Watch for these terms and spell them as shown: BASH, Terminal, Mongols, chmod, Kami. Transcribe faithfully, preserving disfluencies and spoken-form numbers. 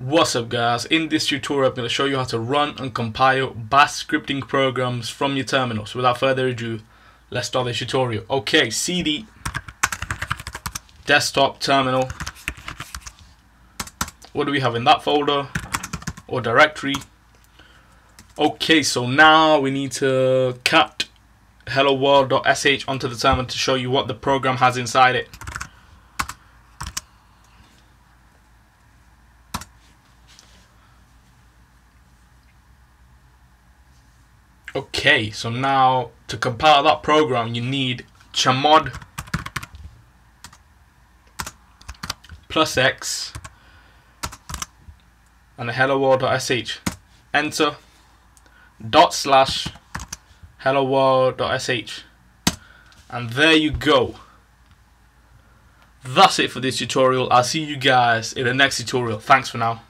What's up guys, in this tutorial I'm going to show you how to run and compile bash scripting programs from your terminal. So without further ado, let's start this tutorial. Okay, cd desktop terminal. What do we have in that folder or directory? Okay, so now we need to cat hello world.sh onto the terminal to show you what the program has inside it. Okay, so now to compile that program you need chmod plus x and hello world.sh. Enter dot slash hello world.sh and there you go. That's it for this tutorial. I'll see you guys in the next tutorial. Thanks for now.